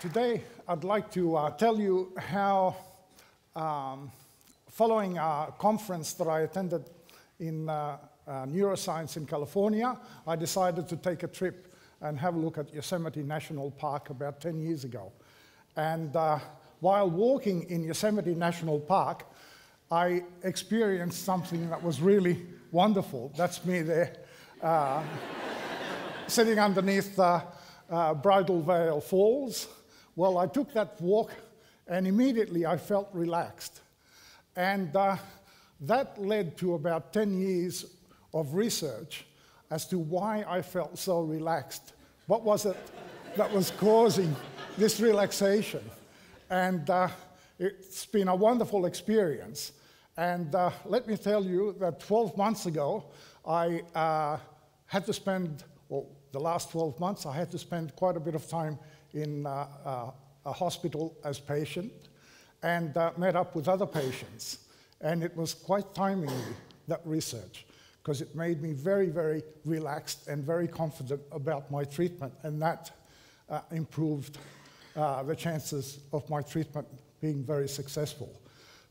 Today, I'd like to tell you how, following a conference that I attended in neuroscience in California, I decided to take a trip and have a look at Yosemite National Park about 10 years ago. And while walking in Yosemite National Park, I experienced something that was really wonderful. That's me there, sitting underneath Bridal Veil Falls. Well, I took that walk and immediately I felt relaxed. And that led to about 10 years of research as to why I felt so relaxed. What was it that was causing this relaxation? And it's been a wonderful experience. And let me tell you that 12 months ago, I had to spend, well, the last 12 months, I had to spend quite a bit of time in a hospital as patient, and met up with other patients. And it was quite timely, that research, because it made me very, very relaxed and very confident about my treatment, and that improved the chances of my treatment being very successful.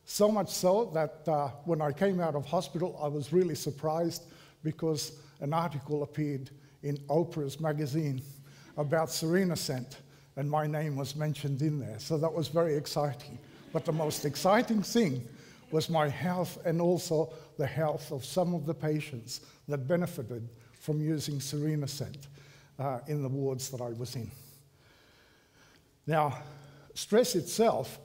So much so that when I came out of hospital, I was really surprised because an article appeared in Oprah's magazine about Serenascent, and my name was mentioned in there. So that was very exciting. But the most exciting thing was my health, and also the health of some of the patients that benefited from using Serenascent in the wards that I was in. Now, stress itself,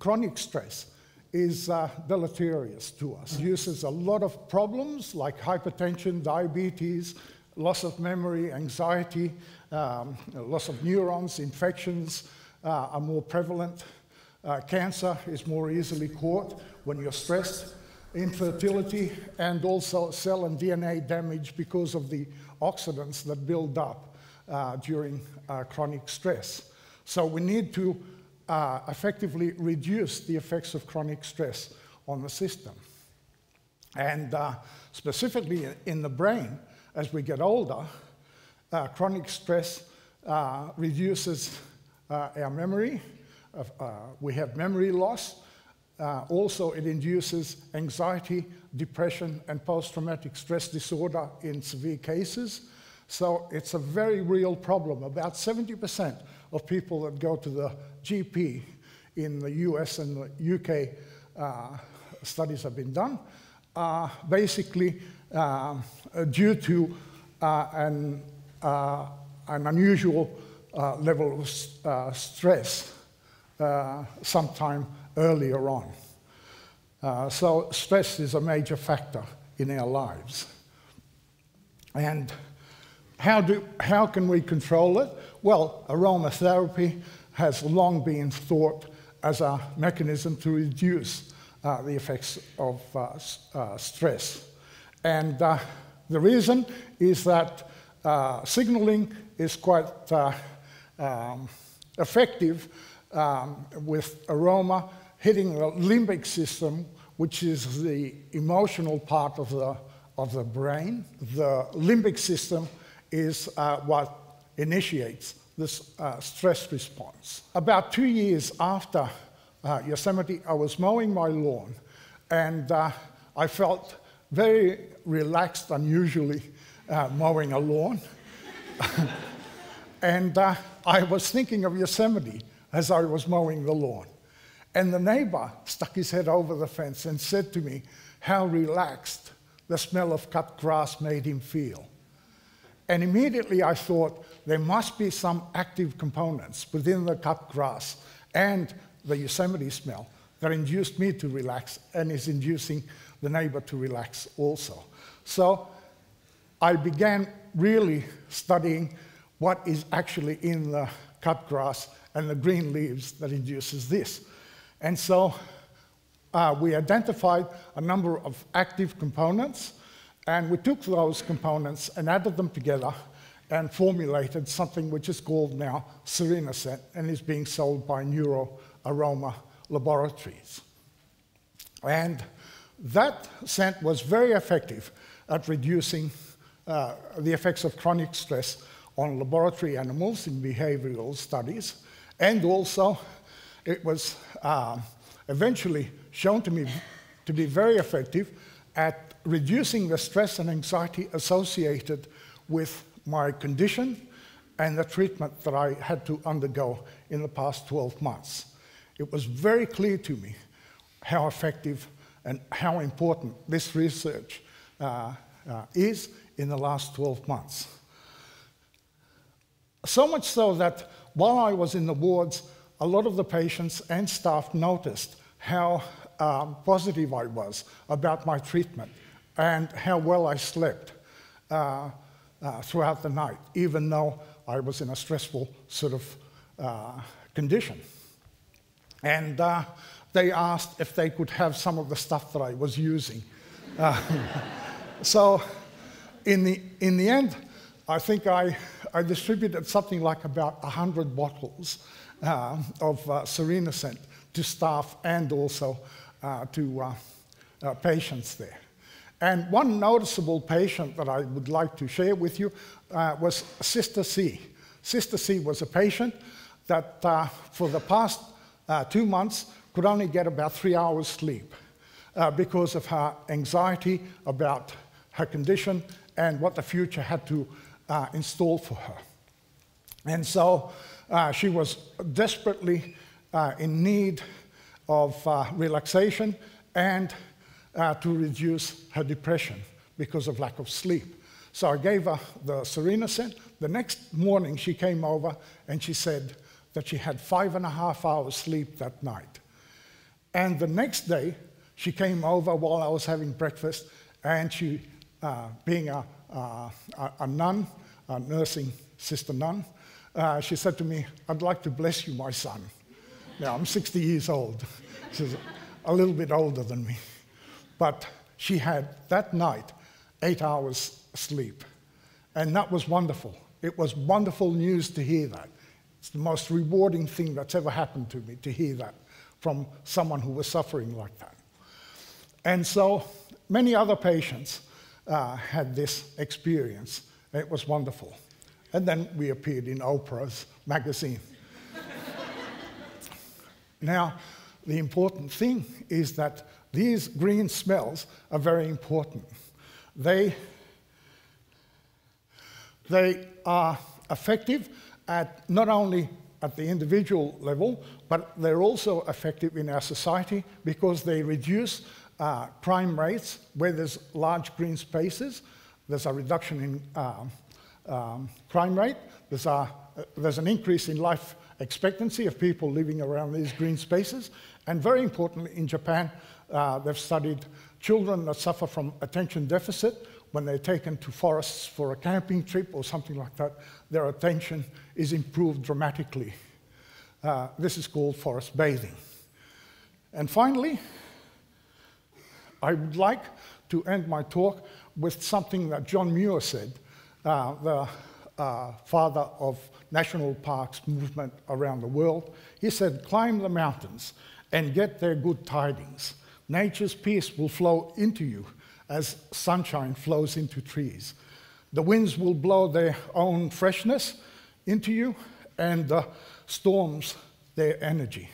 chronic stress, is deleterious to us. It uses a lot of problems like hypertension, diabetes, loss of memory, anxiety, loss of neurons, infections are more prevalent. Cancer is more easily caught when you're stressed. Infertility, and also cell and DNA damage because of the oxidants that build up during chronic stress. So we need to effectively reduce the effects of chronic stress on the system. And specifically in the brain, as we get older, chronic stress reduces our memory. We have memory loss. Also, it induces anxiety, depression, and post-traumatic stress disorder in severe cases. So it's a very real problem. About 70% of people that go to the GP in the US and the UK, studies have been done, are basically due to an unusual level of stress sometime earlier on. So stress is a major factor in our lives. And how can we control it? Well, aromatherapy has long been thought as a mechanism to reduce the effects of stress. And the reason is that signaling is quite effective with aroma hitting the limbic system, which is the emotional part of the brain. The limbic system is what initiates this stress response. About 2 years after Yosemite, I was mowing my lawn, and I felt very relaxed, unusually mowing a lawn. And I was thinking of Yosemite as I was mowing the lawn. And the neighbor stuck his head over the fence and said to me how relaxed the smell of cut grass made him feel. And immediately I thought there must be some active components within the cut grass and the Yosemite smell that induced me to relax, and is inducing the neighbor to relax also. So I began really studying what is actually in the cut grass and the green leaves that induces this. And so we identified a number of active components, and we took those components and added them together and formulated something which is called now Serenascent, and is being sold by Neuro Aroma Laboratories. And that scent was very effective at reducing the effects of chronic stress on laboratory animals in behavioral studies. And also, it was eventually shown to me to be very effective at reducing the stress and anxiety associated with my condition and the treatment that I had to undergo in the past 12 months. It was very clear to me how effective and how important this research is in the last 12 months. So much so that while I was in the wards, a lot of the patients and staff noticed how positive I was about my treatment and how well I slept throughout the night, even though I was in a stressful sort of condition. And they asked if they could have some of the stuff that I was using. So in the end, I think I distributed something like about 100 bottles of Serenascent to staff and also to patients there. And one noticeable patient that I would like to share with you was Sister C. Sister C was a patient that for the past 2 months could only get about 3 hours sleep because of her anxiety about her condition and what the future had to install for her. And so she was desperately in need of relaxation and to reduce her depression because of lack of sleep. So I gave her the Serenascent. The next morning she came over and she said that she had 5.5 hours sleep that night. And the next day she came over while I was having breakfast, and she, being a nun, a nursing sister nun, she said to me, "I'd like to bless you, my son." Now, I'm 60 years old. She's a little bit older than me. But she had, that night, 8 hours sleep. And that was wonderful. It was wonderful news to hear that. It's the most rewarding thing that's ever happened to me, to hear that from someone who was suffering like that. And so many other patients had this experience. It was wonderful. And then we appeared in Oprah's magazine. Now, the important thing is that these green smells are very important. They are effective at not only at the individual level, but they're also effective in our society because they reduce crime rates. Where there's large green spaces, there's a reduction in crime rate. There's an increase in life expectancy of people living around these green spaces. And very importantly, in Japan, they've studied children that suffer from attention deficit. When they're taken to forests for a camping trip or something like that, their attention is improved dramatically. This is called forest bathing. And finally, I would like to end my talk with something that John Muir said, the father of national parks movement around the world. He said, "Climb the mountains and get their good tidings. Nature's peace will flow into you as sunshine flows into trees. The winds will blow their own freshness into you, and the storms their energy,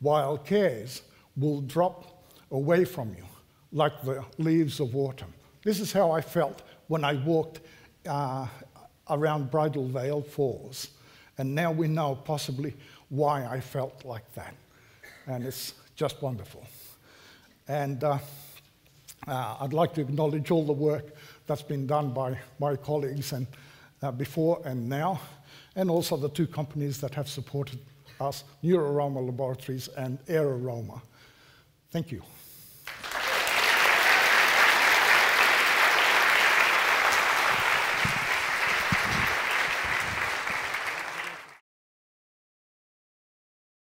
while cares will drop away from you like the leaves of autumn." This is how I felt when I walked around Bridal Veil Falls. And now we know possibly why I felt like that. And it's just wonderful. And I'd like to acknowledge all the work that's been done by my colleagues and before and now, and also the two companies that have supported us, Neuro Aroma Laboratories and AirAroma. Thank you.